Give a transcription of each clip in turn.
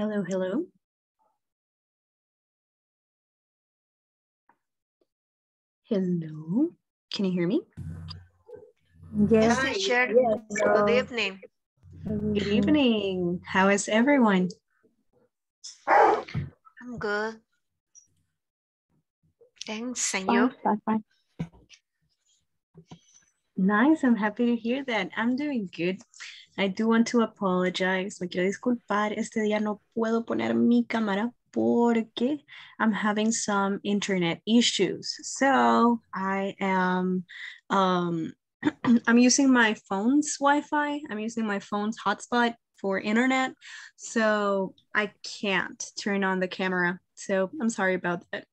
Hello, hello. Hello, can you hear me? Yes, hi, teacher. Yes. Good evening. Good evening. How is everyone? I'm good. Thanks, Senor. Fine. Nice, I'm happy to hear that. I'm doing good. I do want to apologize. Me quiero disculpar. Este día no puedo poner mi cámara porque I'm having some internet issues. So I am I'm using my phone's Wi-Fi. I'm using my phone's hotspot for internet. So I can't turn on the camera. So I'm sorry about that.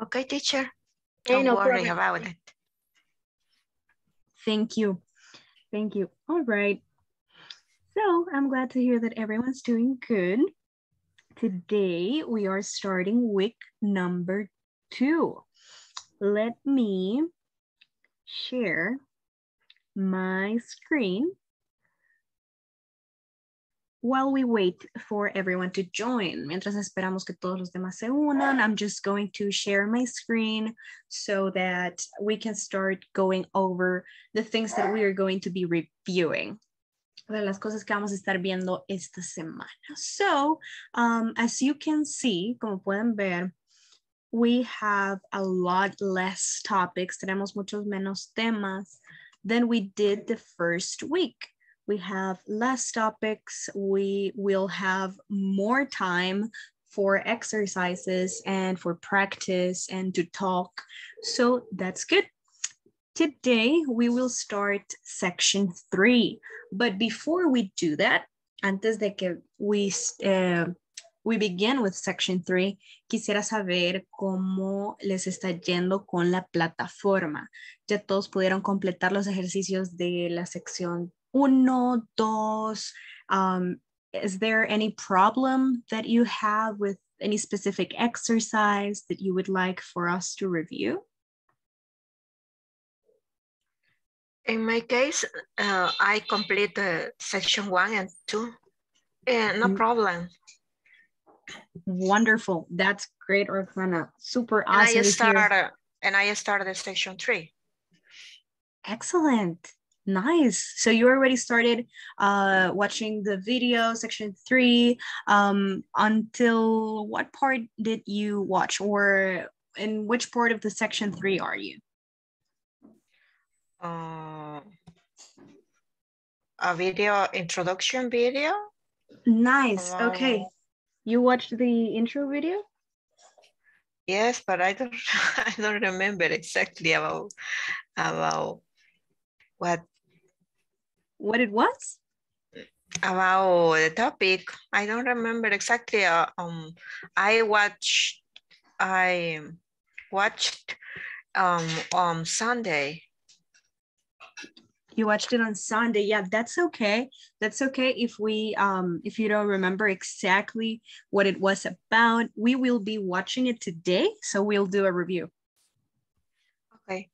Okay, teacher. Don't worry about it. Thank you. Thank you. All right. So I'm glad to hear that everyone's doing good. Today we are starting week number 2. Let me share my screen while we wait for everyone to join. Mientras esperamos que todos los demás se unan, I'm just going to share my screen so that we can start going over the things that we are going to be reviewing. Las cosas que vamos a estar viendo esta semana. So, as you can see, como pueden ver, we have a lot less topics. Tenemos muchos menos temas than we did the first week. We have less topics, we will have more time for exercises and for practice and to talk. So that's good. Today, we will start section 3. But before we do that, antes de que we begin with section 3, quisiera saber cómo les está yendo con la plataforma. Ya todos pudieron completar los ejercicios de la sección 1, 2, is there any problem that you have with any specific exercise that you would like for us to review? In my case, I complete section 1 and 2. No problem. Wonderful. That's great, Orkana. Super awesome. And I started section 3. Excellent. Nice. So you already started watching the video, section 3. Until what part did you watch, or in which part of the section 3 are you? A video, introduction video. Nice. Okay. You watched the intro video? Yes, but I don't remember exactly about what it was about the topic. I don't remember exactly. I watched on Sunday. You watched it on Sunday. Yeah, that's okay. That's okay if we if you don't remember exactly what it was about. We will be watching it today, so we'll do a review. Okay.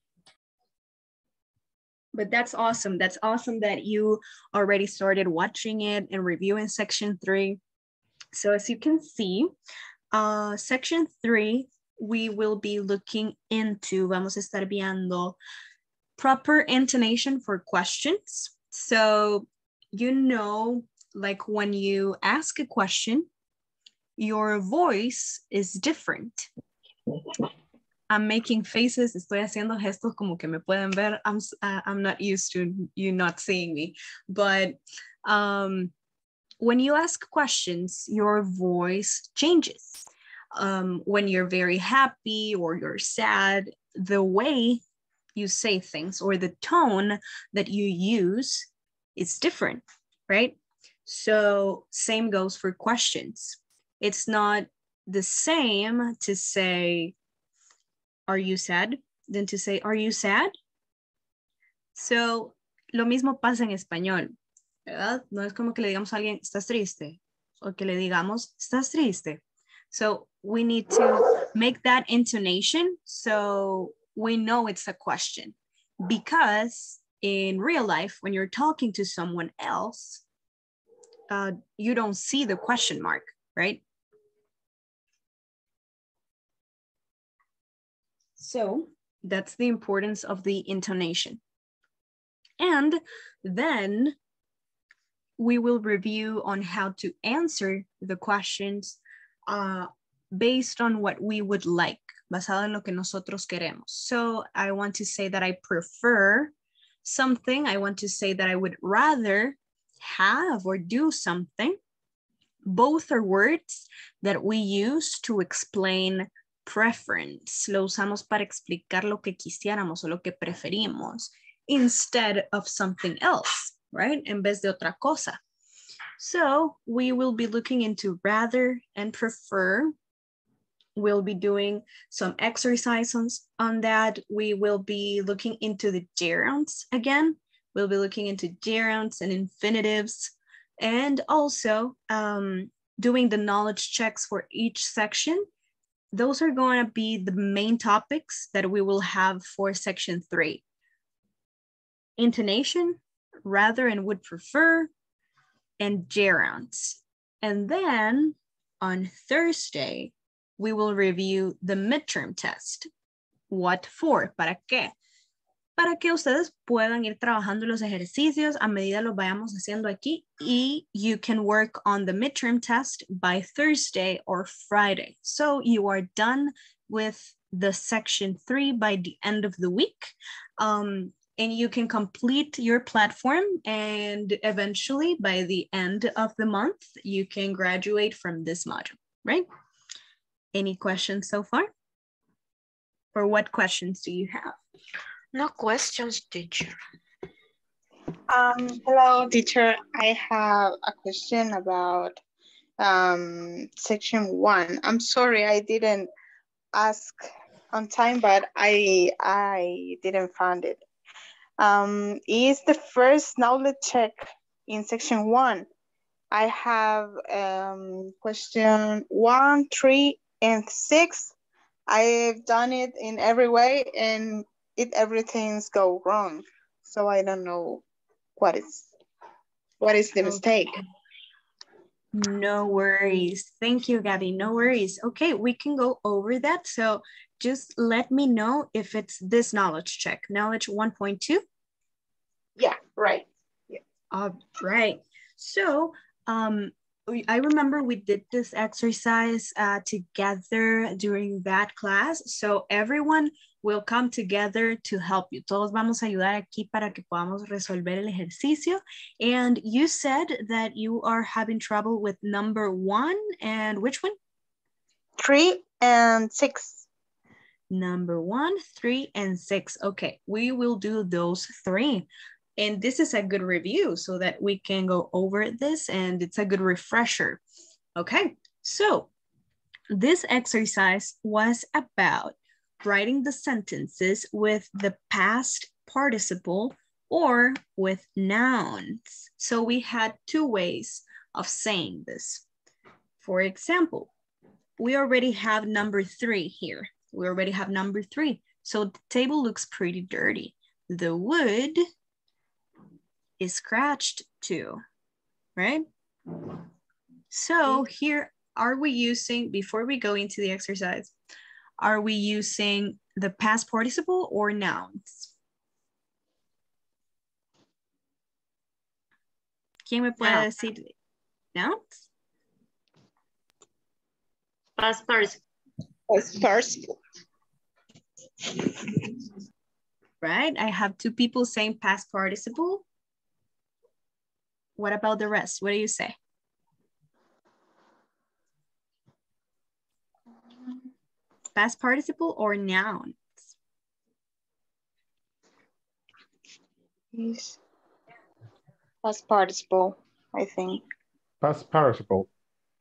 But that's awesome. That's awesome that you already started watching it and reviewing section 3. So as you can see, section 3, we will be looking into, vamos a estar viendo, proper intonation for questions. So, you know, like when you ask a question, your voice is different. I'm making faces, estoy haciendo gestos como que me pueden ver. I'm not used to you not seeing me. But when you ask questions, your voice changes. When you're very happy or you're sad, the way you say things or the tone that you use is different, right? So same goes for questions. It's not the same to say, are you sad? Then to say, are you sad? So, lo mismo pasa en español, ¿verdad? No es como que le digamos a alguien, estás triste, o que le digamos, estás triste. So, we need to make that intonation so we know it's a question. Because in real life, when you're talking to someone else, you don't see the question mark, right? So that's the importance of the intonation. And then we will review on how to answer the questions based on what we would like, basado en lo que nosotros queremos. So I want to say that I prefer something. I want to say that I would rather have or do something. Both are words that we use to explain preference. Lo usamos para explicar lo que quisiéramos o lo que preferimos instead of something else, right? En vez de otra cosa. So we will be looking into rather and prefer. We'll be doing some exercise on that. We will be looking into the gerunds again. We'll be looking into gerunds and infinitives, and also doing the knowledge checks for each section. Those are going to be the main topics that we will have for section 3. Intonation, rather and would prefer, and gerunds. And then on Thursday, we will review the midterm test. What for? ¿Para qué? Para que ustedes puedan ir trabajando los ejercicios a medida los vayamos haciendo aquí, y you can work on the midterm test by Thursday or Friday. So you are done with the section 3 by the end of the week. And you can complete your platform, and eventually by the end of the month, you can graduate from this module, right? Any questions so far? Or what questions do you have? No questions, teacher. Hello, teacher. I have a question about section 1. I'm sorry, I didn't ask on time, but I didn't find it. Is the first knowledge check in section 1? I have question 1, 3, and 6. I've done it in every way, and everything's go wrong. So I don't know what is the mistake. No worries. Thank you, Gabby. No worries. Okay, we can go over that. So just let me know if it's this knowledge check. Knowledge 1.2? Yeah, right. Yeah. All right. So I remember we did this exercise together during that class. So everyone will come together to help you. Todos vamos a ayudar aquí para que podamos resolver el ejercicio. And you said that you are having trouble with number 1 and which one? 3 and 6. Number 1, 3, and 6. Okay, we will do those 3. And this is a good review so that we can go over this, and it's a good refresher. Okay, so this exercise was about writing the sentences with the past participle or with nouns. So we had 2 ways of saying this. For example, we already have number 3 here. We already have number 3. So the table looks pretty dirty. The wood is scratched too, right? So here, are we using, before we go into the exercise, are we using the past participle or nouns? ¿Quién me puede decir nouns? Past participle. Past participle. Right, I have 2 people saying past participle. What about the rest? What do you say? Past participle or nouns? Past participle, I think. Past participle.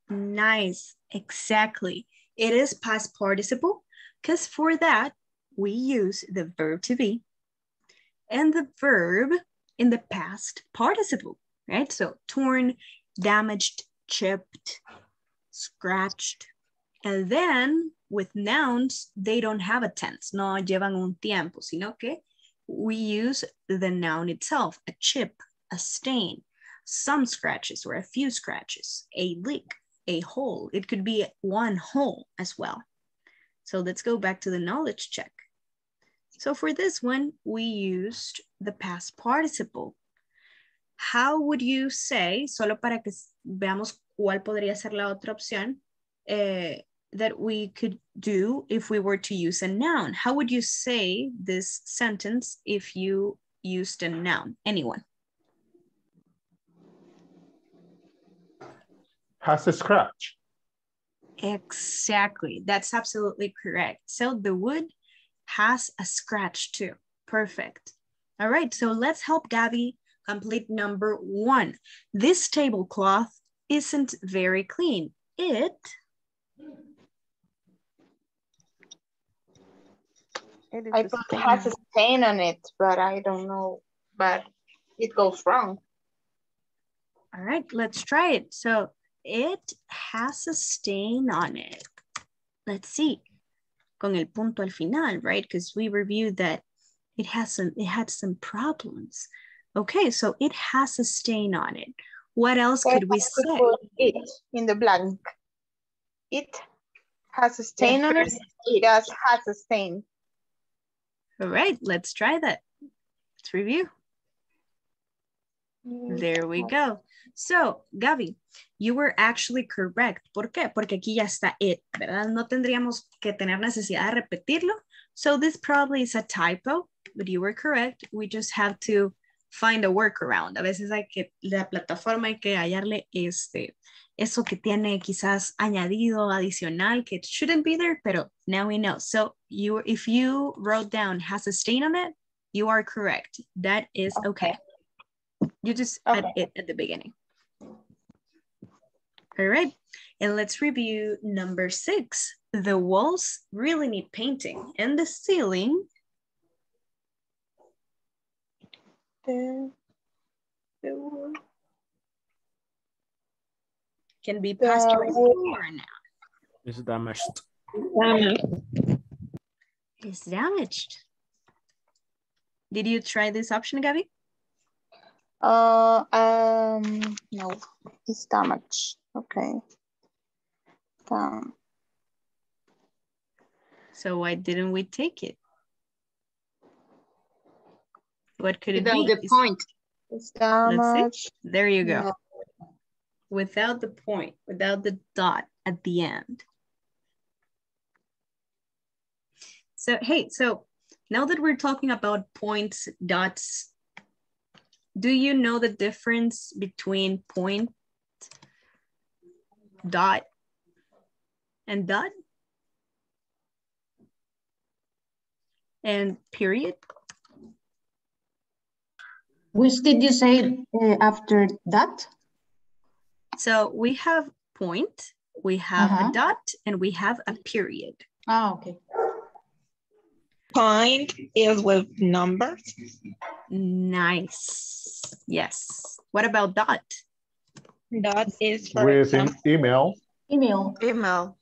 Nice, exactly. It is past participle because for that, we use the verb to be and the verb in the past participle, right? So torn, damaged, chipped, scratched. And then with nouns, they don't have a tense. No llevan un tiempo, sino que we use the noun itself, a chip, a stain. some scratches or a few scratches, a leak, a hole. It could be one hole as well. So let's go back to the knowledge check. So for this one, we used the past participle. How would you say, solo para que veamos cuál podría ser la otra opción, that we could do if we were to use a noun. How would you say this sentence if you used a noun? Anyone? Has a scratch. Exactly. That's absolutely correct. So the wood has a scratch too. Perfect. All right. So let's help Gabby complete number one. This tablecloth isn't very clean. It I thought it has a stain on it, but I don't know, but it goes wrong. All right, let's try it. So it has a stain on it. Let's see. Con el punto al final, right? Because we reviewed that it had some problems. Okay, so it has a stain on it. What else could we say? It in the blank. It has a stain on it. It has a stain. All right, let's try that. Let's review. There we go. So, Gabby, you were actually correct. ¿Por qué? Porque aquí ya está it, ¿verdad? No tendríamos que tener necesidad de repetirlo. So this probably is a typo, but you were correct. We just have to find a workaround. A veces hay que, la plataforma hay que hallarle eso que tiene quizás añadido, adicional, que it shouldn't be there, pero now we know. So you, if you wrote down has a stain on it, you are correct. That is okay. You just add it at the beginning. All right, and let's review number 6. The walls really need painting and the ceiling. The can be past or now. It's damaged. It's damaged. Did you try this option, Gabby? No, it's damaged. Okay. So why didn't we take it? What could it be? Without the point. It's damaged. There you go. No. Without the point, without the dot at the end. So, hey, so now that we're talking about points, dots, do you know the difference between point, dot, and dot? And period? Which did you say after that? So we have point, we have a dot, and we have a period. Oh, okay. Point is with numbers. Nice. Yes. What about dot? Dot is for with an email. Email.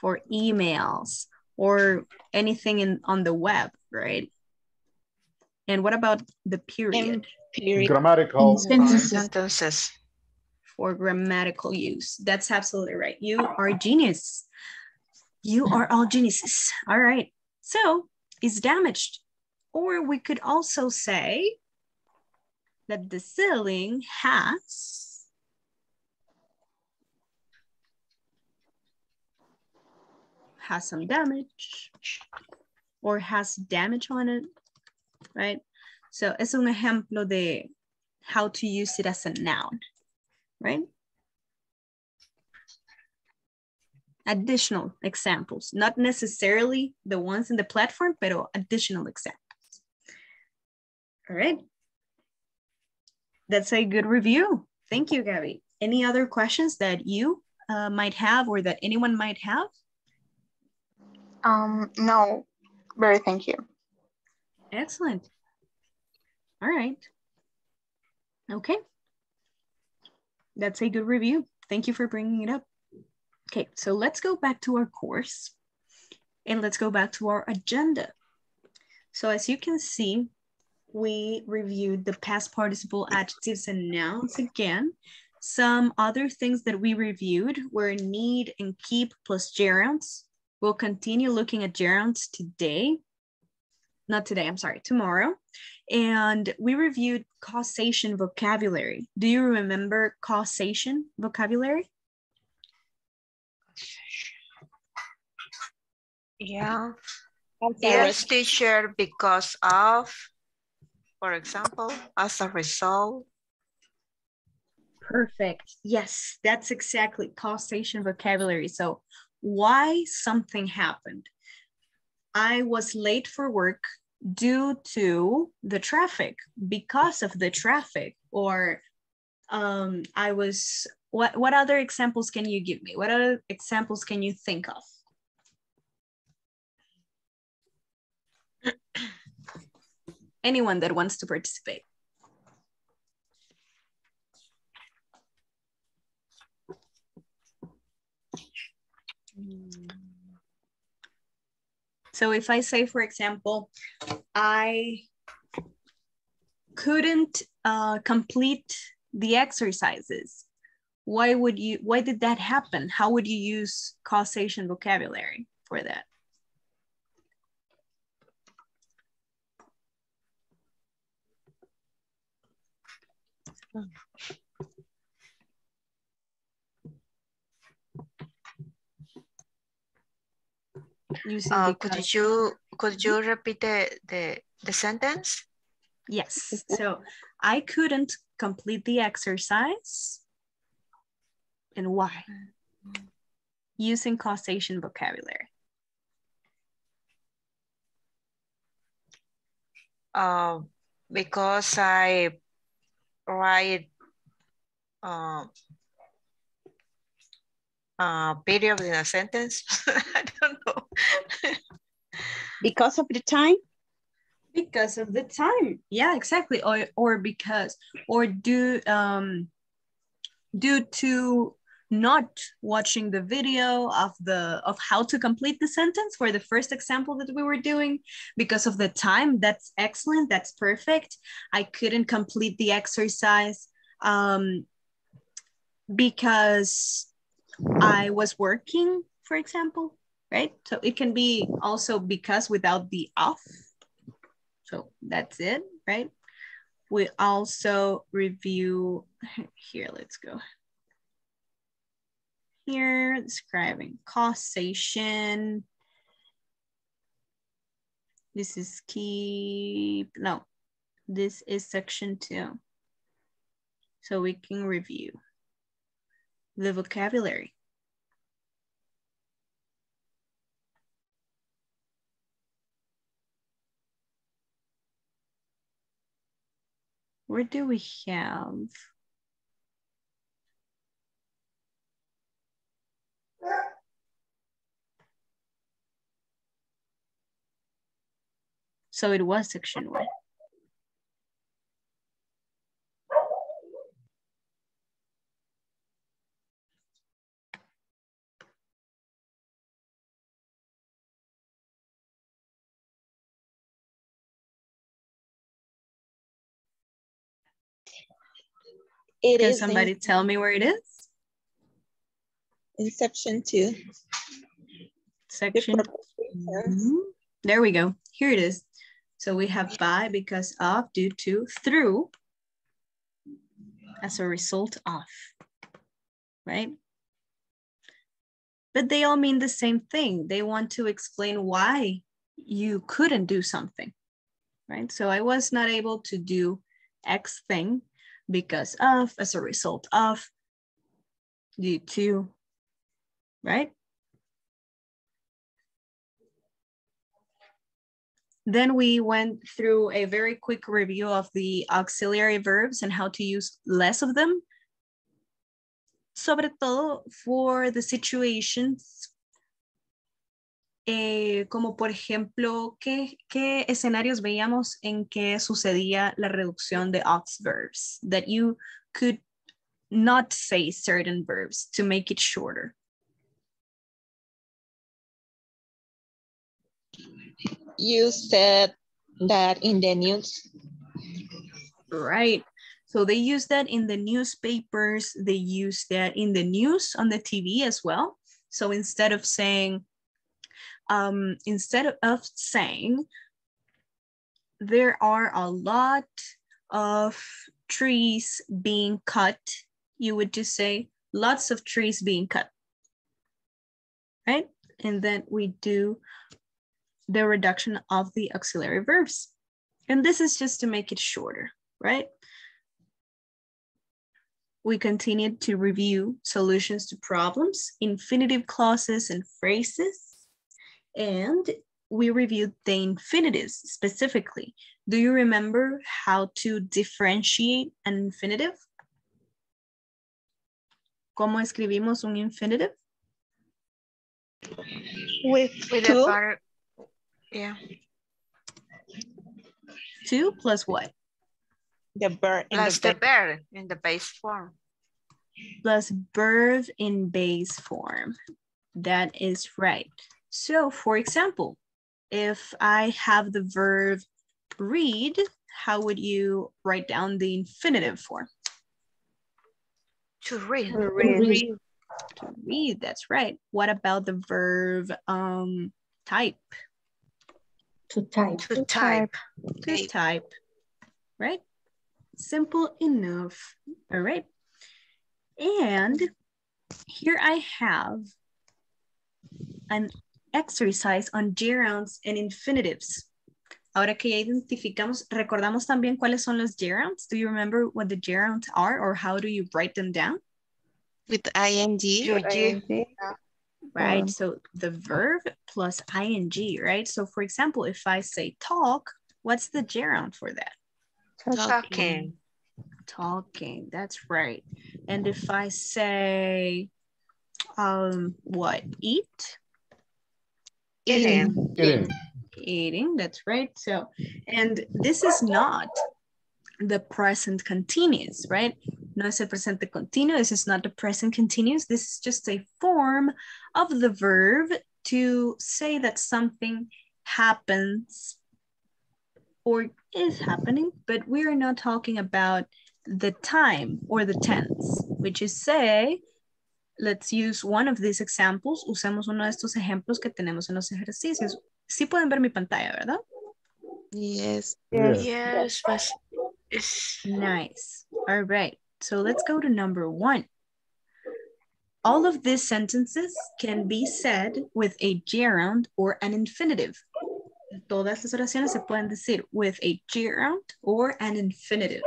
For emails or anything on the web, right? And what about the period? Grammatical sentences. For grammatical use. That's absolutely right. You are a genius. You are all geniuses. All right. So it's damaged. Or we could also say that the ceiling has some damage or has damage on it, right? So es un ejemplo de how to use it as a noun. Right? Additional examples, not necessarily the ones in the platform, but additional examples. All right. That's a good review. Thank you, Gabby. Any other questions that you might have or that anyone might have? No, very thank you. Excellent. All right. Okay. That's a good review. Thank you for bringing it up. Okay, so let's go back to our course and let's go back to our agenda. So as you can see, we reviewed the past participle, adjectives, and nouns again. Some other things that we reviewed were need and keep plus gerunds. We'll continue looking at gerunds today. Not today, I'm sorry, tomorrow. And we reviewed causation vocabulary. Do you remember causation vocabulary? Yeah. Yes, teacher, because of, for example, as a result. Perfect. Yes, that's exactly causation vocabulary. So why something happened. I was late for work due to the traffic, because of the traffic, or I was, what other examples can you give me? What other examples can you think of? Anyone that wants to participate. So if I say, for example, I couldn't complete the exercises, why would you, why did that happen? How would you use causation vocabulary for that? Could you repeat the sentence? Yes. So I couldn't complete the exercise. And why? Using causation vocabulary. Because I write period in a sentence. I don't know. Because of the time? Because of the time. Yeah, exactly. Or because, or due to not watching the video of the how to complete the sentence for the first example that we were doing, because of the time. That's excellent. That's perfect. I couldn't complete the exercise because I was working, for example, right? So it can be also because without the off. So that's it, right? We also review here, let's go. Here, describing causation. This is keep, no, this is section 2. So we can review the vocabulary. Where do we have? So it was section 1. It Can is somebody tell me where it is? In section 2. Section. Mm-hmm. There we go. Here it is. So we have by, because of, due to, through, as a result of, right? But they all mean the same thing. They want to explain why you couldn't do something, right? So I was not able to do X thing, because of, as a result of, due to, right? Then we went through a very quick review of the auxiliary verbs and how to use less of them, sobre todo for the situations, como por ejemplo, ¿qué escenarios veíamos en que sucedía la reducción de aux verbs? That you could not say certain verbs to make it shorter. You said that in the news Right. So they use that in the newspapers. They use that in the news on the TV as well. So instead of saying, there are a lot of trees being cut, you would just say lots of trees being cut, right? And then we do the reduction of the auxiliary verbs. And this is just to make it shorter, right? We continued to review solutions to problems, infinitive clauses and phrases, and we reviewed the infinitives specifically. Do you remember how to differentiate an infinitive? ¿Cómo escribimos un infinitive? With two. Yeah. Two plus what? The verb. Plus the verb in the base form. Plus verb in base form. That is right. So, for example, if I have the verb read, how would you write down the infinitive form? To read. To read. To read, that's right. What about the verb type? To type. To type. To type, right? Simple enough, all right? And here I have an exercise on gerunds and infinitives. Ahora que ya identificamos, recordamos también cuáles son los gerunds. Do you remember what the gerunds are or how do you write them down? With ing. Right, so the verb plus ing, right? So for example, if I say talk, what's the gerund for that? Talking. Talking, that's right. And if I say, what, eat? Eating, that's right. So, and this is not the present continuous, right? No es el presente continuo. This is not the present continuous. This is just a form of the verb to say that something happens or is happening, but we are not talking about the time or the tense, which is say. Let's use one of these examples. Usemos uno de estos ejemplos que tenemos en los ejercicios. Sí pueden ver mi pantalla, ¿verdad? Yes. Yes. Nice. All right. So let's go to number one. All of these sentences can be said with a gerund or an infinitive. Todas las oraciones se pueden decir with a gerund or an infinitive.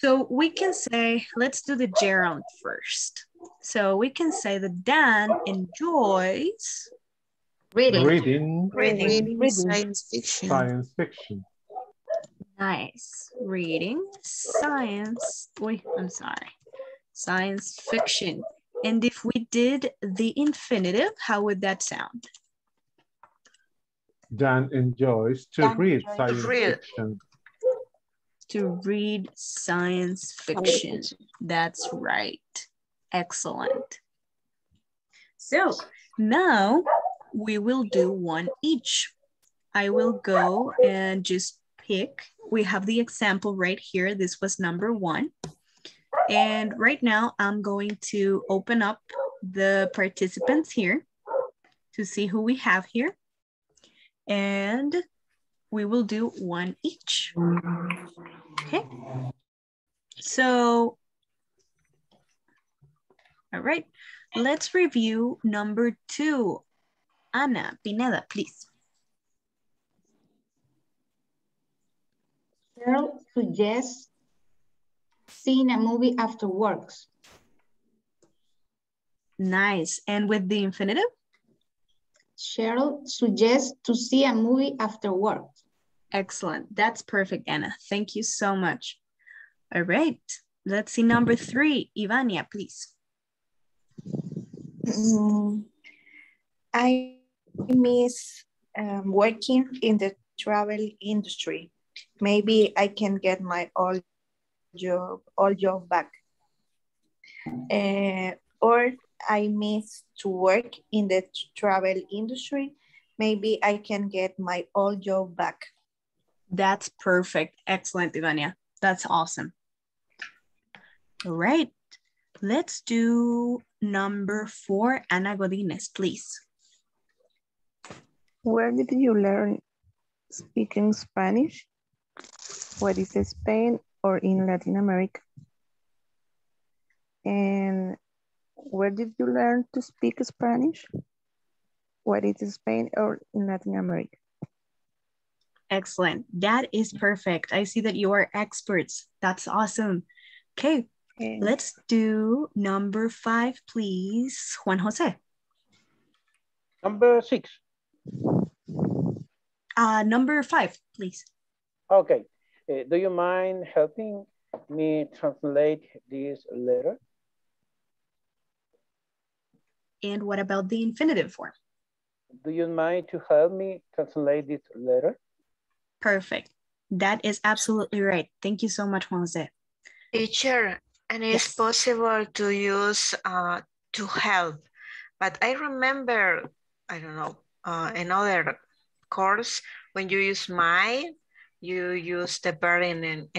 So we can say, let's do the gerund first. So we can say that Dan enjoys reading science fiction. Nice. Reading science. Science fiction. And if we did the infinitive, how would that sound? Dan enjoys to read science fiction. To read science fiction. That's right. Excellent. So now we will do one each. I will go and just pick. We have the example right here. This was number one. And right now I'm going to open up the participants here to see who we have here. And we will do one each. Okay. So, all right, let's review number two. Ana Pineda, please. Carol suggests seeing a movie after work. Nice. And with the infinitive? Cheryl suggests to see a movie after work. Excellent. That's perfect, Anna. Thank you so much. All right. Let's see number three. Ivania, please. I miss working in the travel industry. Maybe I can get my old job back. Or I miss to work in the travel industry. Maybe I can get my old job back. That's perfect. Excellent, Ivania. That's awesome. All right, let's do number 4, Ana Godinez, please. Where did you learn speaking Spanish? What is Spain or in Latin America? And where did you learn to speak Spanish? What is Spain or in Latin America? Excellent. That is perfect. I see that you are experts. That's awesome. Okay, let's do number 5, please, Juan Jose. Number 6. Number 5, please. Okay. Do you mind helping me translate this letter? And what about the infinitive form? Do you mind to help me translate this letter? Perfect. That is absolutely right. Thank you so much, Juan Jose. Teacher, and it's possible to use to help, but I remember, I don't know, another course when you use my, you use the verb in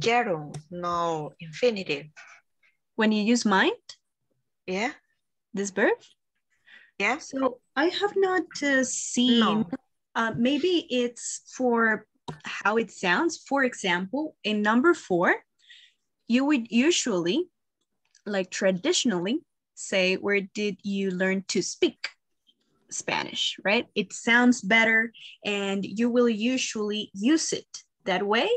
gerund, no infinitive. When you use might? Yeah. This verb? Yeah. So I have not seen, maybe it's for how it sounds. For example, in number 4, you would usually, like traditionally, say, where did you learn to speak Spanish, right? It sounds better and you will usually use it that way.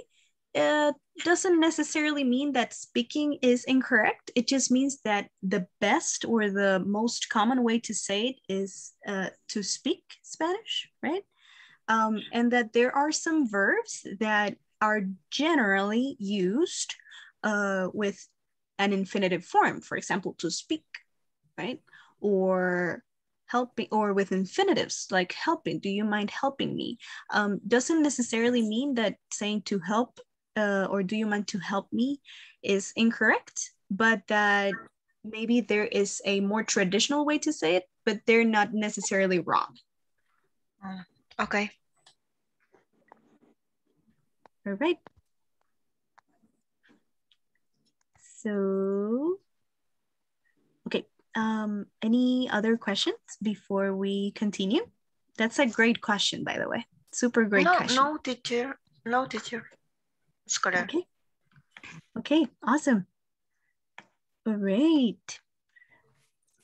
It doesn't necessarily mean that speaking is incorrect. It just means that the best or the most common way to say it is to speak Spanish, right? And that there are some verbs that are generally used with an infinitive form. For example, to speak, right? Or helping, or with infinitives, like helping. Do you mind helping me? Doesn't necessarily mean that saying to help or do you mind to help me is incorrect, but that maybe there is a more traditional way to say it, but they're not necessarily wrong. Okay. All right. So, okay. Any other questions before we continue? That's a great question, by the way. Super great question. No, teacher. No, teacher. It's correct. Okay. Okay. Awesome. All right.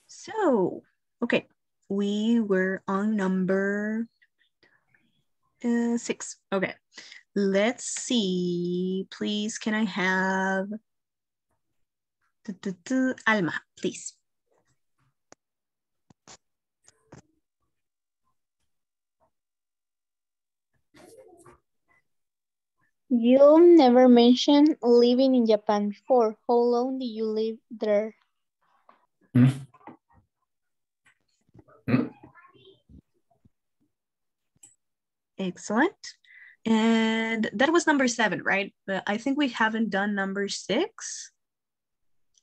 So, okay. We were on number 6. Okay. Let's see. Please, can I have Alma, please. You never mentioned living in Japan before. How long did you live there? Excellent. And that was number 7, right? But I think we haven't done number 6.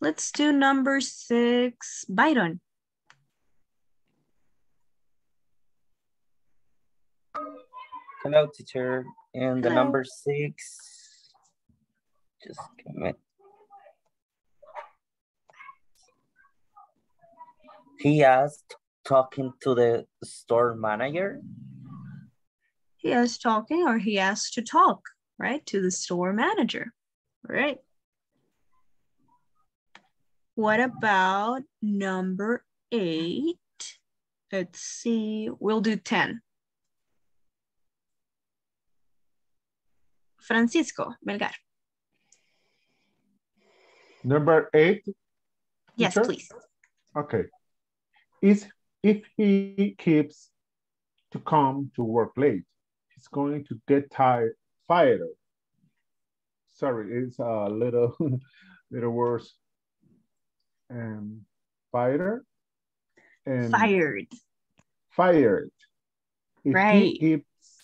Let's do number 6, Byron. Hello, teacher. And the number 6, just give me. He asked talking to the store manager. He asked talking, or he asked to talk, right? To the store manager, right? What about number 8? Let's see, we'll do 10. Francisco Belgar. Number 8? Yes, teacher? Please. Okay. If he keeps to come to work late, he's going to get tired, fired. Sorry, it's a little worse. Fired. If he keeps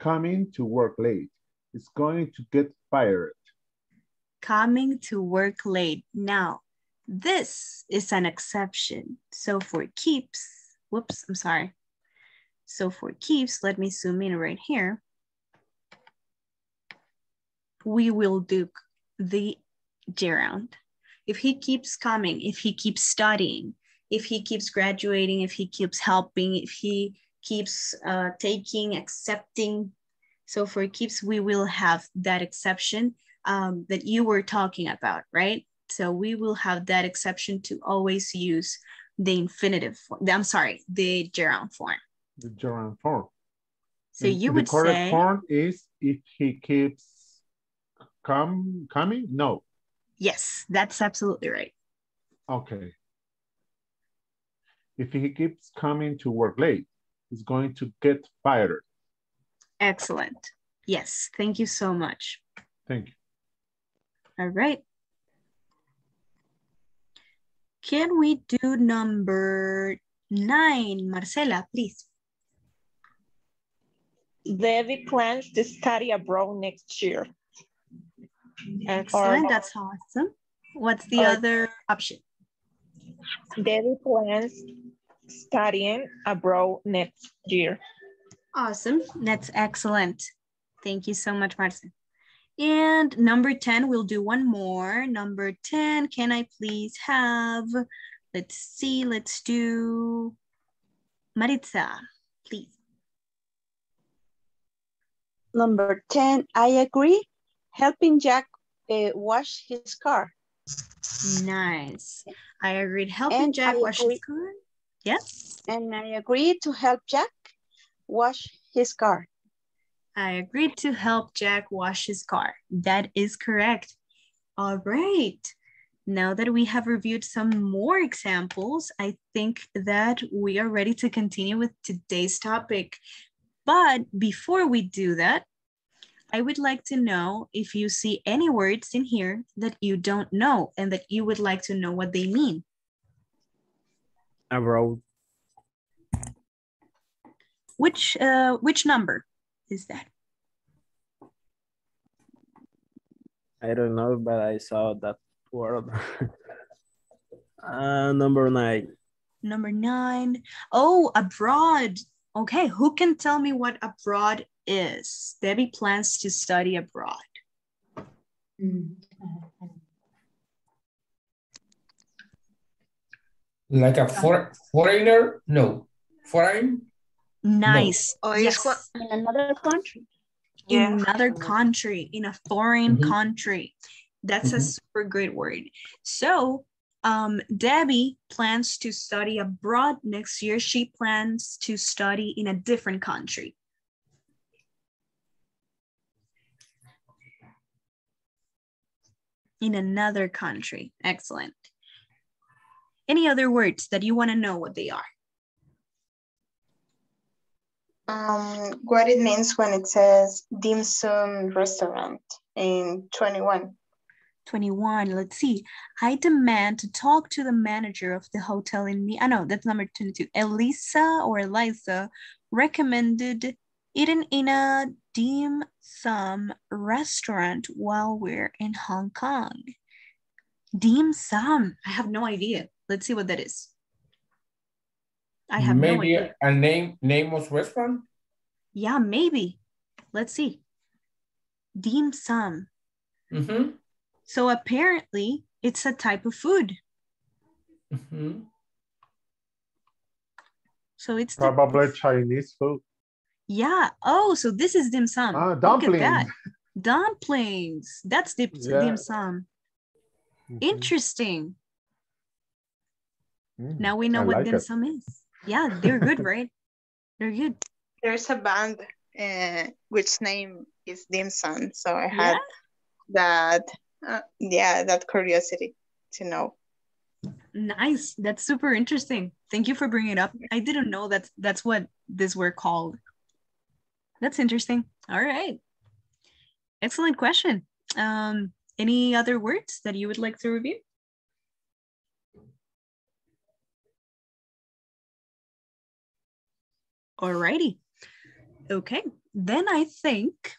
coming to work late, it's going to get fired. Coming to work late. Now, this is an exception. So for keeps, whoops, I'm sorry. So for keeps, let me zoom in right here. we will do the day round. If he keeps coming, if he keeps studying, if he keeps graduating, if he keeps helping, if he keeps taking, accepting, so for keeps, we will have that exception that you were talking about, right? So we will have that exception to always use the infinitive form. I'm sorry, the gerund form. The gerund form. So and you would say. The correct form is if he keeps coming? No. Yes, that's absolutely right. Okay. If he keeps coming to work late, he's going to get fired. Excellent. Yes, thank you so much. Thank you. All right. Can we do number 9, Marcela, please? Debbie plans to study abroad next year. Excellent, that's awesome. What's the other option? Debbie plans studying abroad next year. Awesome, that's excellent. Thank you so much, Marcin. And number 10, we'll do one more. Number 10, can I please have, let's see, let's do Maritza, please. Number 10, I agree. Helping Jack wash his car. Nice. I agreed. Helping Jack wash his car. Yes. And I agreed to help Jack wash his car. I agreed to help Jack wash his car. That is correct. All right. Now that we have reviewed some more examples, I think that we are ready to continue with today's topic. But before we do that, I would like to know if you see any words in here that you don't know and that you would like to know what they mean. Abroad. Which number is that? I don't know, but I saw that word. Number 9. Number 9. Oh, abroad. Okay, who can tell me what abroad is? Debbie plans to study abroad. Like a foreigner? No. Foreign? Nice. No. Oh, yes. In another country. Yeah. In another country, in a foreign country. That's a super great word. So Debbie plans to study abroad next year. She plans to study in a different country. In another country. Excellent. Any other words that you want to know what they are? What it means when it says dim sum restaurant in 21. 21, let's see. I demand to talk to the manager of the hotel in me. I know that's number 22. Eliza recommended eating in a dim sum restaurant while we're in Hong Kong. Dim sum, I have no idea. Let's see what that is. I have maybe no idea. A name of restaurant? Yeah, maybe. Let's see. Dim sum. Mm-hmm. So apparently it's a type of food. Mm-hmm. So it's probably Chinese food. Yeah. Oh, so this is dim sum. Dumplings. Look at that. Dumplings. That's dim sum. Mm-hmm. Interesting. Mm, now we know what dim sum is. Yeah, they're good, right? They're good. There's a band which name is Dim Sum, so I had that, that curiosity to know. Nice, that's super interesting. Thank you for bringing it up. I didn't know that that's what this were called. That's interesting. All right, excellent question. Any other words that you would like to review? Alrighty. Okay, then I think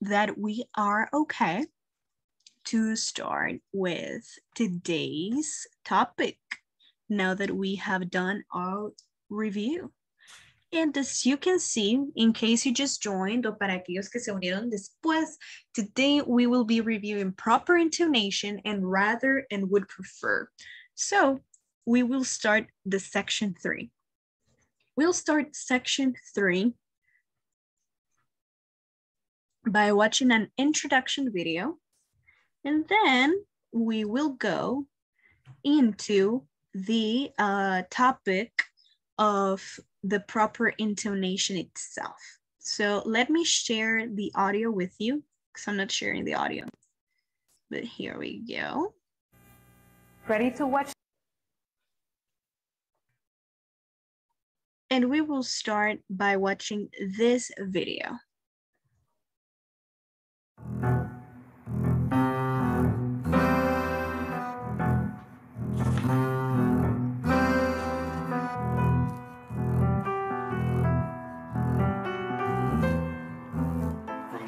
that we are okay to start with today's topic now that we have done our review. And as you can see, in case you just joined o para aquellos que se unieron después, today we will be reviewing proper intonation and rather and would prefer. So we will start the section 3. We'll start section 3 by watching an introduction video, and then we will go into the topic of the proper intonation itself. So let me share the audio with you, because I'm not sharing the audio, but here we go. Ready to watch? And we will start by watching this video.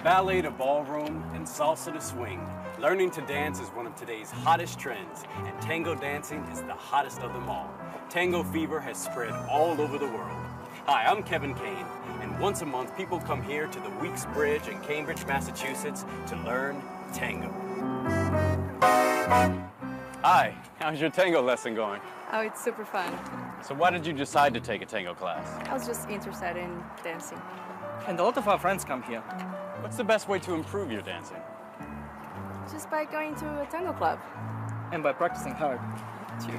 Ballet to ballroom and salsa to swing. Learning to dance is one of today's hottest trends, and tango dancing is the hottest of them all. Tango fever has spread all over the world. Hi, I'm Kevin Kane, and once a month people come here to the Weeks Bridge in Cambridge, Massachusetts to learn tango. Hi, how's your tango lesson going? Oh, it's super fun. So why did you decide to take a tango class? I was just interested in dancing. And a lot of our friends come here. What's the best way to improve your dancing? Just by going to a tango club. And by practicing hard. Too.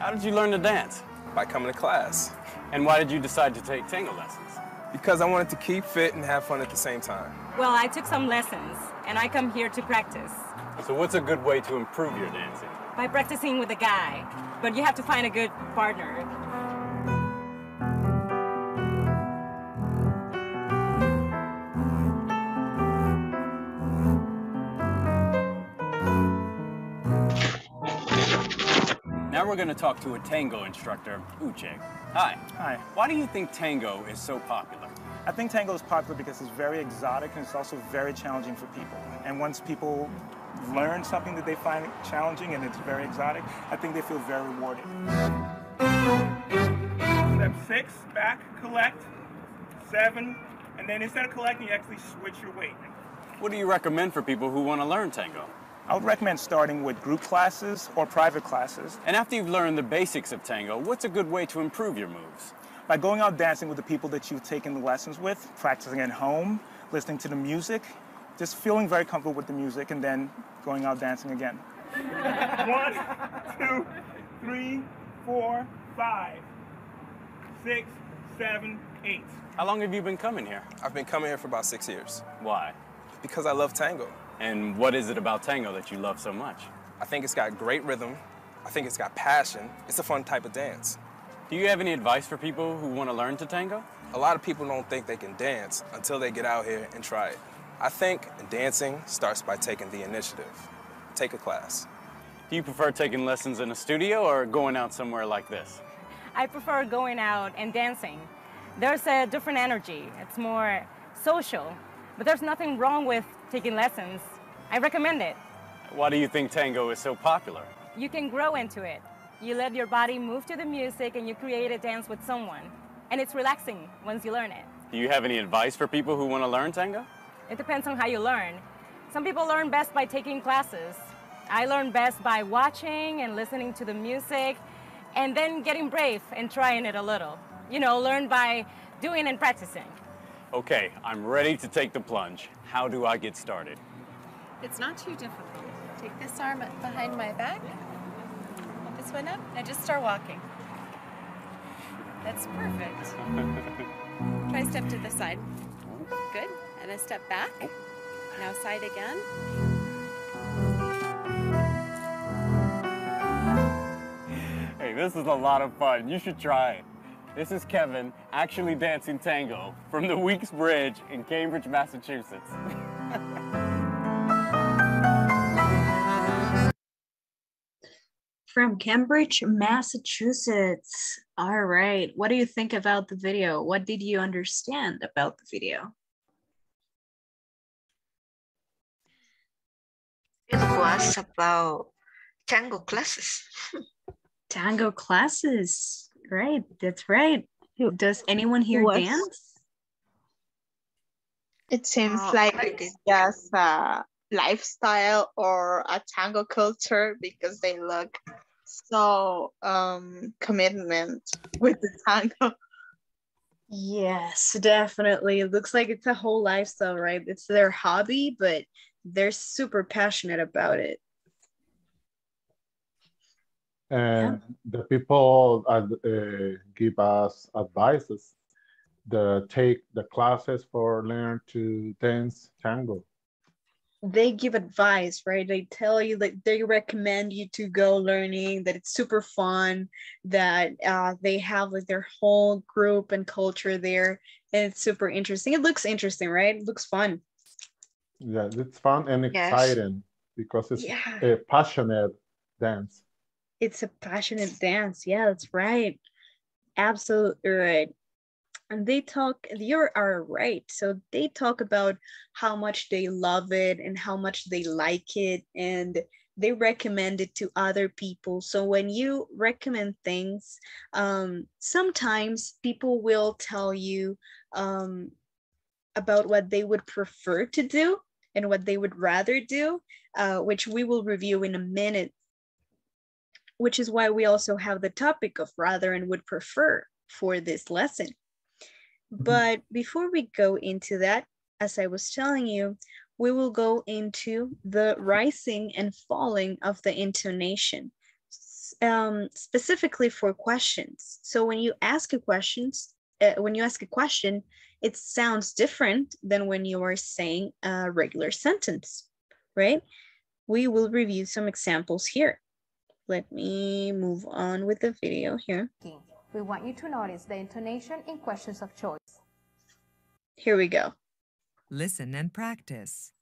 How did you learn to dance? By coming to class. And why did you decide to take tango lessons? Because I wanted to keep fit and have fun at the same time. Well, I took some lessons, and I come here to practice. So what's a good way to improve your dancing? By practicing with a guy, but you have to find a good partner. Now we're going to talk to a tango instructor, Uche. Hi. Hi. Why do you think tango is so popular? I think tango is popular because it's very exotic and it's also very challenging for people. And once people learn something that they find challenging and it's very exotic, I think they feel very rewarded. Step 6, back, collect, 7, and then instead of collecting, you actually switch your weight. What do you recommend for people who want to learn tango? I would recommend starting with group classes or private classes. And after you've learned the basics of tango, what's a good way to improve your moves? By going out dancing with the people that you've taken the lessons with, practicing at home, listening to the music, just feeling very comfortable with the music, and then going out dancing again. 1, 2, 3, 4, 5, 6, 7, 8. How long have you been coming here? I've been coming here for about 6 years. Why? Because I love tango. And what is it about tango that you love so much? I think it's got great rhythm. I think it's got passion. It's a fun type of dance. Do you have any advice for people who want to learn to tango? A lot of people don't think they can dance until they get out here and try it. I think dancing starts by taking the initiative. Take a class. Do you prefer taking lessons in a studio or going out somewhere like this? I prefer going out and dancing. There's a different energy. It's more social. But there's nothing wrong with taking lessons. I recommend it. Why do you think tango is so popular? You can grow into it. You let your body move to the music and you create a dance with someone. And it's relaxing once you learn it. Do you have any advice for people who want to learn tango? It depends on how you learn. Some people learn best by taking classes. I learn best by watching and listening to the music and then getting brave and trying it a little. You know, learn by doing and practicing. Okay, I'm ready to take the plunge. How do I get started? It's not too difficult. Take this arm behind my back, put this one up, and I just start walking. That's perfect. Try a step to the side. Good. And a step back, now side again. Hey, this is a lot of fun. You should try it. This is Kevin, actually dancing tango from the Weeks Bridge in Cambridge, Massachusetts. From Cambridge, Massachusetts. All right, what do you think about the video? What did you understand about the video? It was about tango classes. Tango classes, right? That's right. Does anyone here dance? It seems like it's just a lifestyle or a tango culture because they look so commitment with the tango. Yes, definitely. It looks like it's a whole lifestyle, right? It's their hobby, but they're super passionate about it. And the people give us advices. The take the classes for learn to dance tango. They give advice, right? They tell you, like, they recommend you to go learning, that it's super fun, that they have like their whole group and culture there, and it's super interesting. It looks interesting, right? It looks fun. Yeah, it's fun and exciting because it's a passionate dance. It's a passionate dance. Yeah, that's right. Absolutely right. And they talk, you are right. So they talk about how much they love it and how much they like it. And they recommend it to other people. So when you recommend things, sometimes people will tell you about what they would prefer to do and what they would rather do, which we will review in a minute, which is why we also have the topic of rather and would prefer for this lesson. But before we go into that, as I was telling you, we will go into the rising and falling of the intonation, specifically for questions. So when you ask a question, it sounds different than when you are saying a regular sentence, right? We will review some examples here. Let me move on with the video here. We want you to notice the intonation in questions of choice. Here we go. Listen and practice.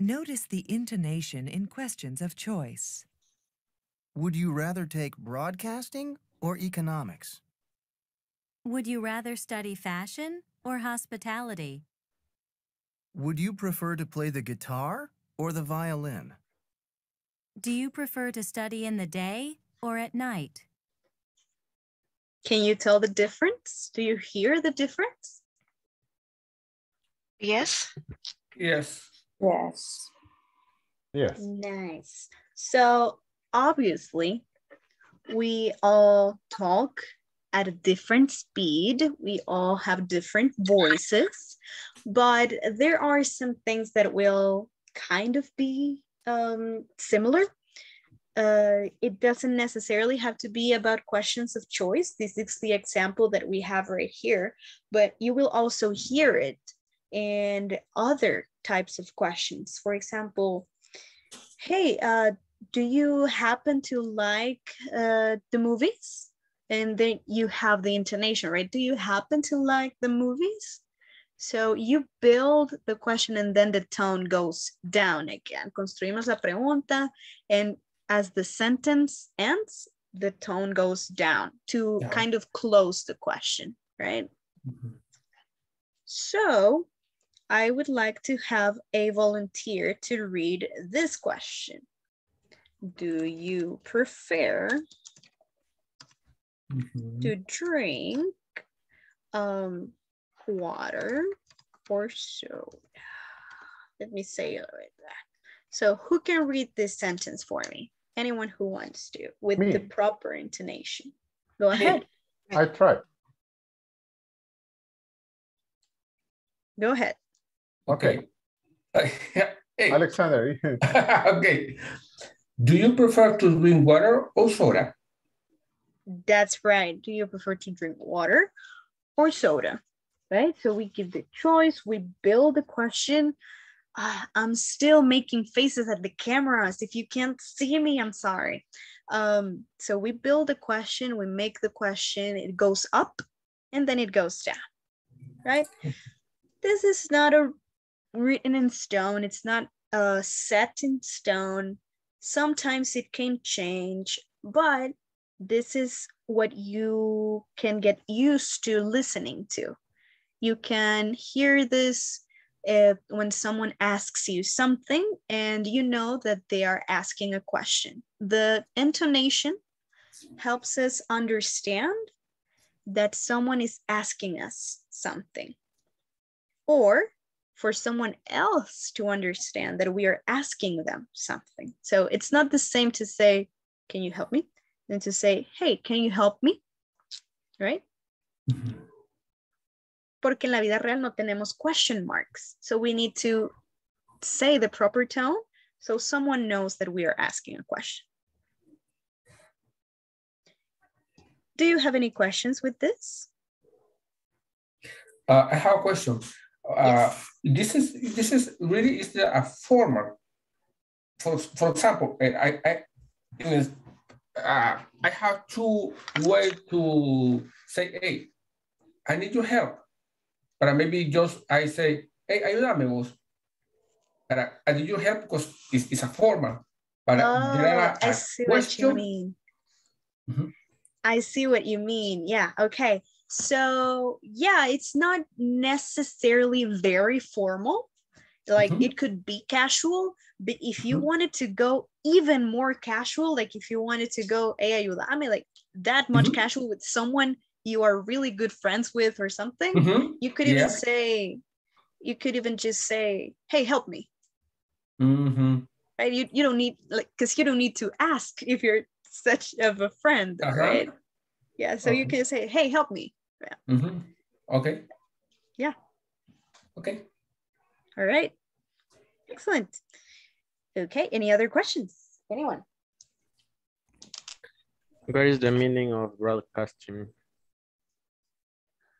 Notice the intonation in questions of choice. Would you rather take broadcasting or economics? Would you rather study fashion or hospitality? Would you prefer to play the guitar or the violin? Do you prefer to study in the day or at night? Can you tell the difference? Do you hear the difference? Yes. Yes. Yes. Yes. Nice. So obviously, we all talk at a different speed. We all have different voices, but there are some things that will kind of be similar. It doesn't necessarily have to be about questions of choice. This is the example that we have right here, but you will also hear it in other types of questions. For example, hey, do you happen to like the movies? And then you have the intonation, right? Do you happen to like the movies? So you build the question and then the tone goes down again. Construimos la pregunta, and as the sentence ends, the tone goes down to kind of close the question, right? Mm-hmm. So I would like to have a volunteer to read this question. Do you prefer to drink water or soda? Let me say it like that. So who can read this sentence for me? Anyone who wants to, with the proper intonation. Go ahead. I try. Go ahead. Okay. Alexander. Okay. Do you prefer to drink water or soda? That's right. Do you prefer to drink water or soda? Right? So we give the choice. We build the question. I'm still making faces at the cameras. If you can't see me, I'm sorry. So we build a question, we make the question, it goes up and then it goes down, right? This is not written in stone. It's not set in stone. Sometimes it can change, but this is what you can get used to listening to. You can hear this when someone asks you something and you know that they are asking a question. The intonation helps us understand that someone is asking us something, or for someone else to understand that we are asking them something. So it's not the same to say, can you help me? Than to say, hey, can you help me? Right? Mm-hmm. Porque en la vida real no tenemos question marks. So we need to say the proper tone so someone knows that we are asking a question. Do you have any questions with this? I have a question. Yes. This is really is a formal. For example, I have two ways to say, hey, I need your help. But maybe just I say, hey, ayúdame vos. But I need your help because it's a formal. But oh, there are I see question. What you mean. Mm-hmm. I see what you mean. Yeah, okay. So yeah, it's not necessarily very formal. Like mm-hmm. It could be casual, but if you mm-hmm. wanted to go even more casual, like if you wanted to go, hey, ayúdame, like that much mm-hmm. casual with someone you are really good friends with or something, mm-hmm. you could even just say, hey, help me. Mm-hmm. Right? You don't need, like, because you don't need to ask if you're such of a friend, uh-huh. right? Yeah, so okay. You can say, hey, help me. Yeah. Mm-hmm. Okay. Yeah. Okay. All right. Excellent. Okay, any other questions? Anyone? What is the meaning of broadcasting?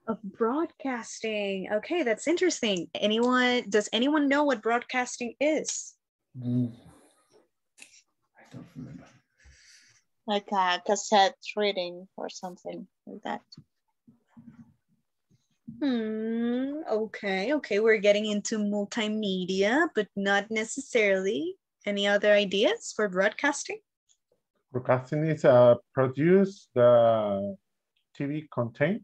Of broadcasting. Okay, that's interesting. Does anyone know what broadcasting is? Mm. I don't remember. Like a cassette reading or something like that. Okay, we're getting into multimedia, but not necessarily. Any other ideas for broadcasting? Broadcasting is produce the TV content.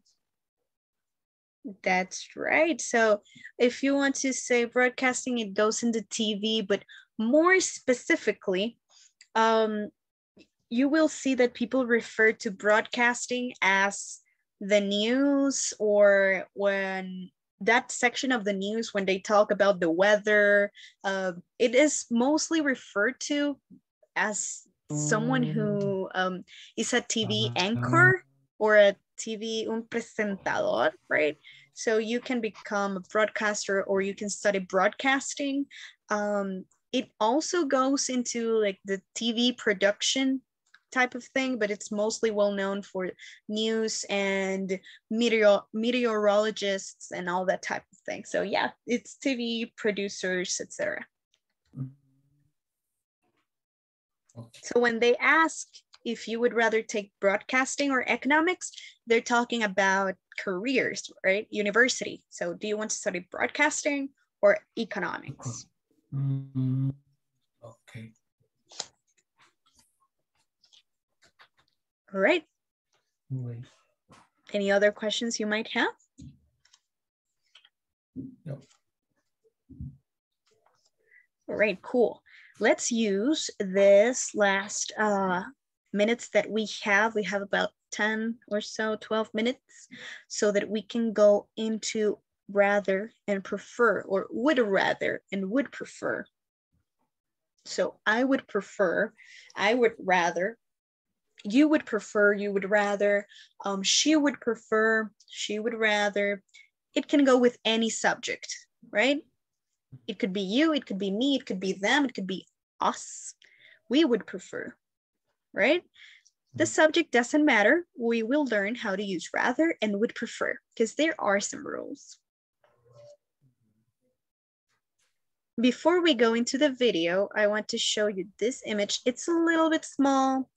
That's right. So if you want to say broadcasting, it goes into TV, but more specifically, you will see that people refer to broadcasting as the news, or when that section of the news, when they talk about the weather, it is mostly referred to as someone who is a TV anchor or a TV presentador, right? So you can become a broadcaster or you can study broadcasting. It also goes into like the TV production type of thing, but it's mostly well known for news and meteorologists and all that type of thing. So yeah, it's TV producers, etc. Okay. So when they ask if you would rather take broadcasting or economics, they're talking about careers, right? University. So do you want to study broadcasting or economics? Mm-hmm. Okay. All right. Wait. Any other questions you might have? No. All right, cool. Let's use this last minutes that we have. We have about 10 or so, 12 minutes, so that we can go into rather and prefer, or would rather and would prefer. So I would prefer, I would rather, you would prefer, you would rather, she would prefer, she would rather. It can go with any subject, right? It could be you, it could be me, it could be them, it could be us. We would prefer, right? The subject doesn't matter. We will learn how to use rather and would prefer because there are some rules. Before we go into the video, I want to show you this image. It's a little bit small.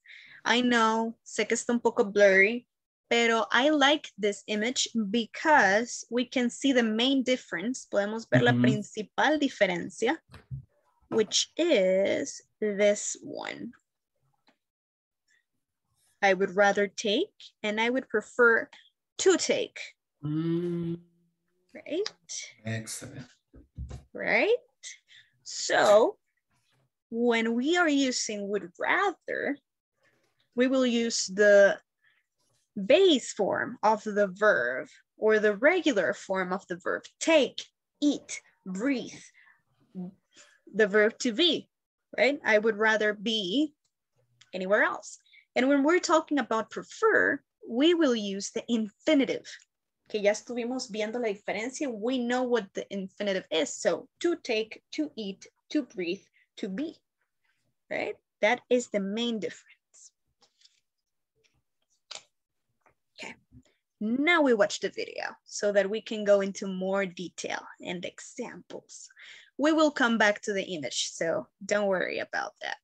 I know, sé que está un poco blurry, pero I like this image because we can see the main difference. Podemos ver la principal diferencia, which is this one. I would rather take, and I would prefer to take. Right? Excellent. right? So when we are using would rather, we will use the base form of the verb or the regular form of the verb take, eat, breathe, the verb to be, right? I would rather be anywhere else. And when we're talking about prefer, we will use the infinitive. Que ya estuvimos viendo la diferencia. We know what the infinitive is. So to take, to eat, to breathe, to be, right? That is the main difference. Okay, now we watch the video so that we can go into more detail and examples. We will come back to the image, so don't worry about that.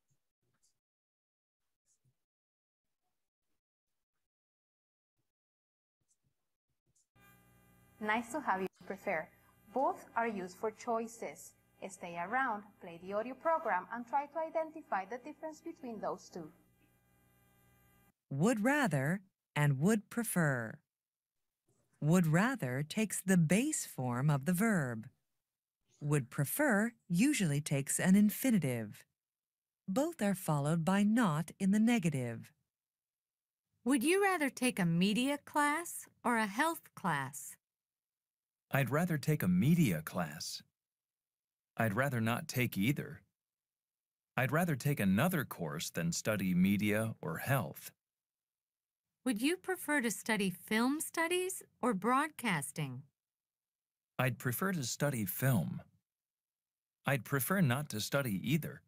Nice to have you prefer. Both are used for choices. Stay around, play the audio program, and try to identify the difference between those two. Would rather and would prefer. Would rather takes the base form of the verb. Would prefer usually takes an infinitive. Both are followed by not in the negative. Would you rather take a media class or a health class? I'd rather take a media class. I'd rather not take either. I'd rather take another course than study media or health. Would you prefer to study film studies or broadcasting? I'd prefer to study film. I'd prefer not to study either.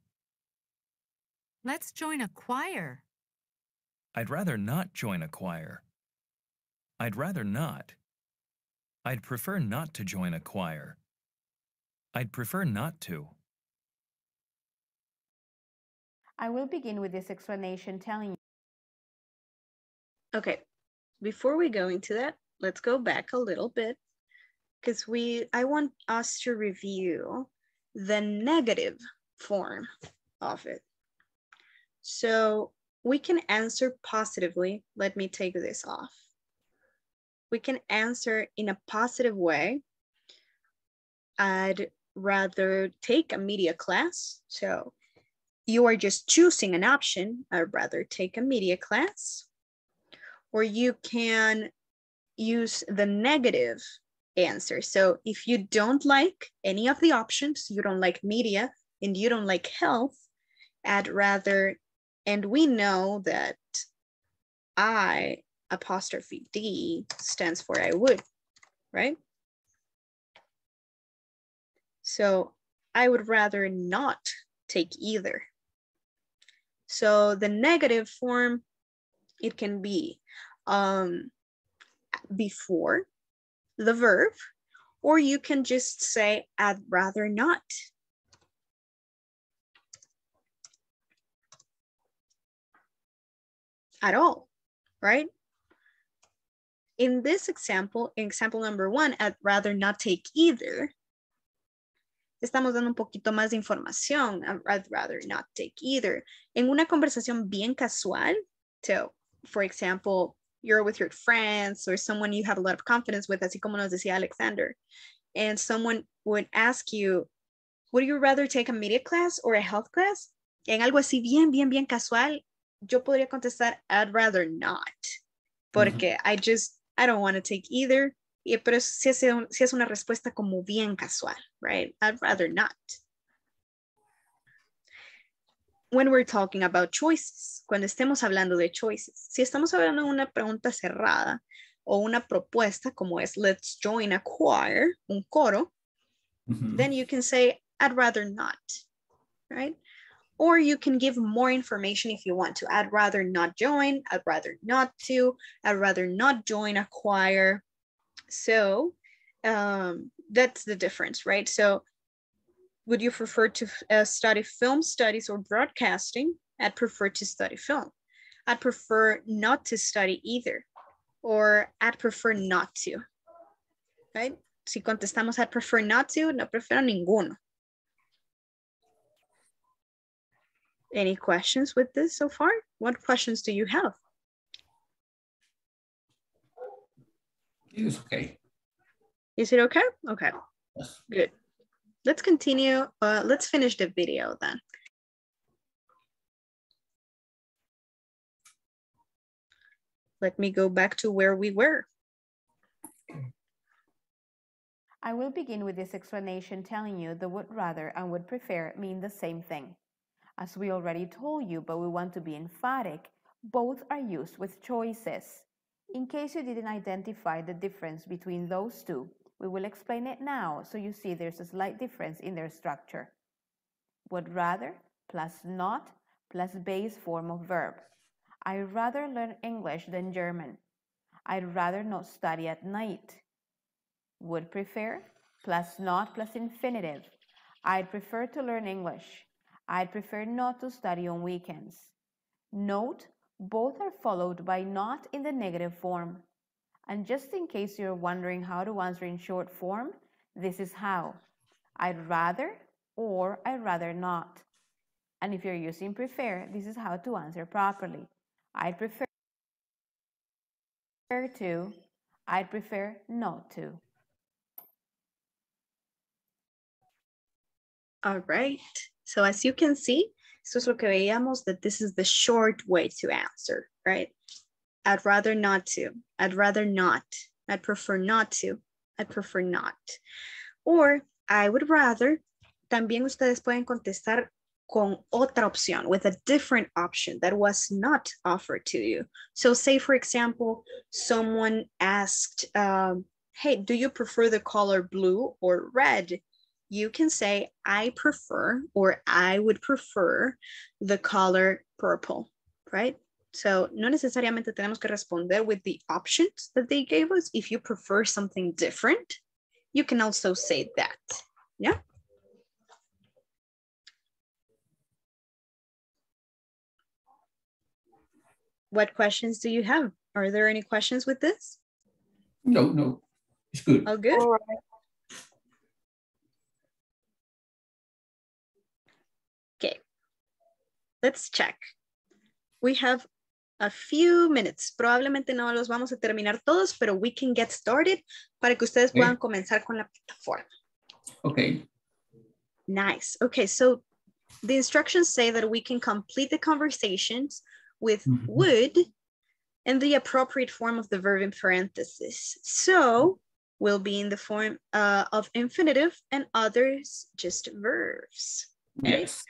Let's join a choir. I'd rather not join a choir. I'd rather not. I'd prefer not to join a choir. I'd prefer not to. I will begin with this explanation telling you. Okay, before we go into that, let's go back a little bit because I want us to review the negative form of it. So we can answer positively. Let me take this off. We can answer in a positive way. I'd rather take a media class. So you are just choosing an option. I'd rather take a media class. Or you can use the negative answer. So if you don't like any of the options, you don't like media and you don't like health, I'd rather, and we know that I' stands for I would, right? So I would rather not take either. So the negative form, it can be before the verb, or you can just say, I'd rather not. At all, right? In this example, example number one, I'd rather not take either. Estamos dando un poquito más de información. I'd rather not take either. En una conversación bien casual, so, for example, you're with your friends or someone you have a lot of confidence with, así como nos decía Alexander, and someone would ask you, would you rather take a media class or a health class? En algo así bien casual, yo podría contestar, I'd rather not, porque I don't want to take either. Pero si es una respuesta como bien casual, right? I'd rather not. When we're talking about choices, cuando estemos hablando de choices, si estamos hablando de una pregunta cerrada o una propuesta como es let's join a choir, un coro, then you can say I'd rather not, right? Or you can give more information if you want to. I'd rather not join, I'd rather not to, I'd rather not join a choir. So that's the difference, right? So would you prefer to study film studies or broadcasting? I'd prefer to study film. I'd prefer not to study either, or I'd prefer not to, right? Si contestamos I'd prefer not to, no prefiero ninguno. Any questions with this so far? What questions do you have? It is okay. Is it okay? Okay, yes. Good. let's continue. Let's finish the video then. Let me go back to where we were. I will begin with this explanation telling you the would rather and would prefer mean the same thing. As we already told you, but we want to be emphatic, both are used with choices. In case you didn't identify the difference between those two, we will explain it now so you see there's a slight difference in their structure. Would rather plus not plus base form of verb. I'd rather learn English than German. I'd rather not study at night. Would prefer plus not plus infinitive. I'd prefer to learn English. I'd prefer not to study on weekends. Note, both are followed by not in the negative form. And just in case you're wondering how to answer in short form, this is how. I'd rather or I'd rather not. And if you're using prefer, this is how to answer properly. I'd prefer to, I'd prefer not to. All right, so as you can see, esto es lo que veíamos, that this is the short way to answer, right? I'd rather not to, I'd rather not, I'd prefer not to, I'd prefer not. Or I would rather, también ustedes pueden contestar con otra opción, with a different option that was not offered to you. So say, for example, someone asked, hey, do you prefer the color blue or red? You can say, I prefer, or I would prefer the color purple, right? So no necesariamente tenemos que responder with the options that they gave us. If you prefer something different, you can also say that, yeah? What questions do you have? Are there any questions with this? No, no, it's good. Oh, good. All right. Okay, let's check. We have a few minutes. Probablemente no los vamos a terminar todos, pero we can get started para que ustedes puedan comenzar con la plataforma. Okay. Nice. Okay, so the instructions say that we can complete the conversations with would and the appropriate form of the verb in parentheses. So will be in the form of infinitive and others just verbs. Okay? Yes.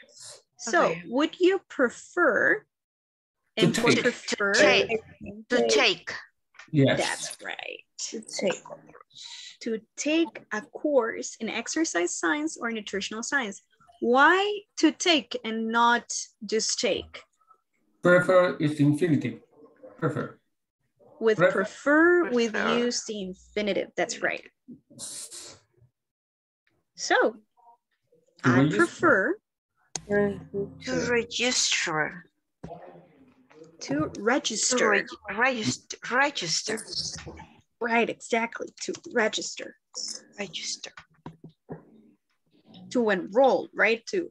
So okay. Would you prefer and to take. Prefer to take. To take. Yes. That's right. To take. To take a course in exercise science or nutritional science. Why to take and not just take? Prefer is infinitive. Prefer. With prefer, we've used the infinitive. That's right. So, I prefer to register. To register. Register. Right, exactly. To register. Register. To enroll, right? To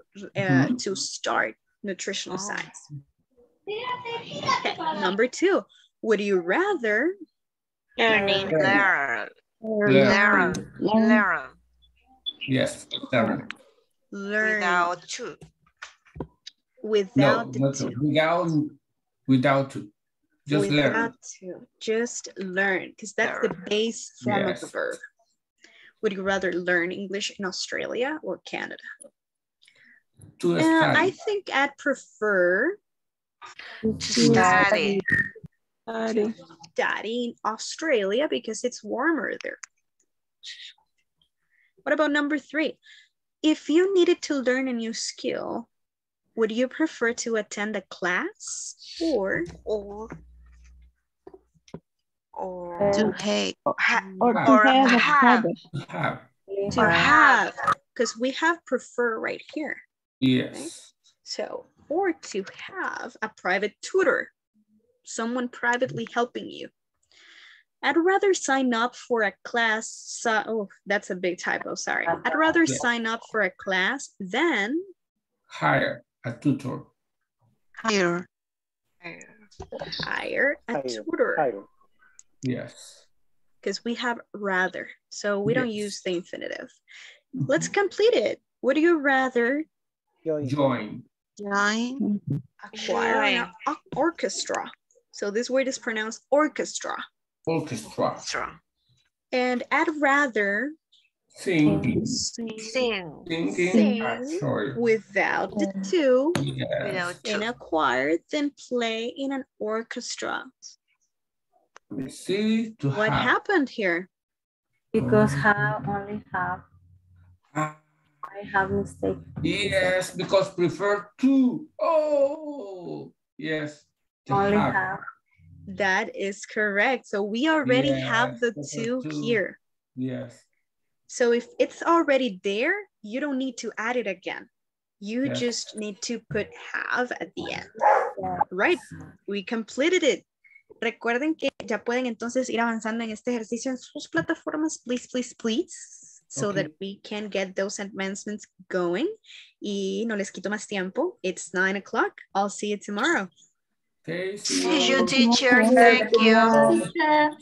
to start nutritional science. Okay. Number 2, would you rather learn? Yes, learn. Without to. Without no, to. Without to. Just without learn. To. Just learn, because that's learn. The base form yes. of the verb. Would you rather learn English in Australia or Canada? To study. I think I'd prefer to study. Study in Australia because it's warmer there. What about number 3? If you needed to learn a new skill, would you prefer to attend a class or to have? To have, because we have prefer right here. Yes. Right? So. Or to have a private tutor, someone privately helping you. I'd rather sign up for a class, oh, that's a big typo, sorry. I'd rather sign up for a class than hire a tutor. Hire a tutor. Yes. Because we have rather, so we don't use the infinitive. Let's complete it. Would you rather join, acquire, orchestra? So this word is pronounced orchestra. Orchestra. And add rather. Sing without the two, and acquire, then play in an orchestra. What happened here? Because I only have. I have mistake. Yes, because prefer to. Oh, yes. Only have. That is correct. So we already have the two here. Yes. So if it's already there, you don't need to add it again. You just need to put have at the end. Right, we completed it. Recuerden que ya pueden entonces ir avanzando en este ejercicio en sus plataformas, please, please, please, so that we can get those advancements going. Y no les quito más tiempo. It's 9 o'clock. I'll see you tomorrow. Okay, see you, teacher. Thank you.